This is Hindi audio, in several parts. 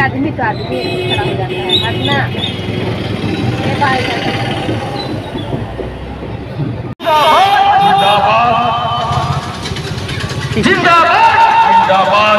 आदमी तो आदमी खड़ा हो जाता है, हटना जिंदाबाद जिंदाबाद जिंदाबाद।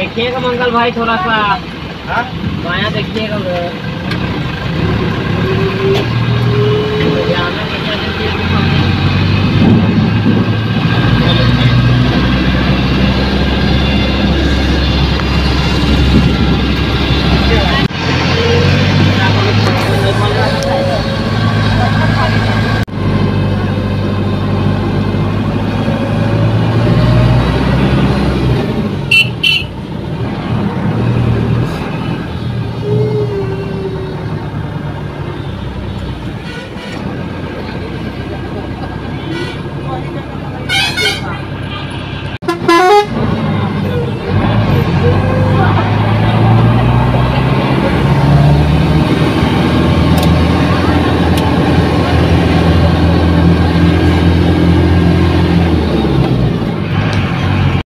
देखिएगा मंगल भाई थोड़ा सा, हाँ, बाया देखिएगा।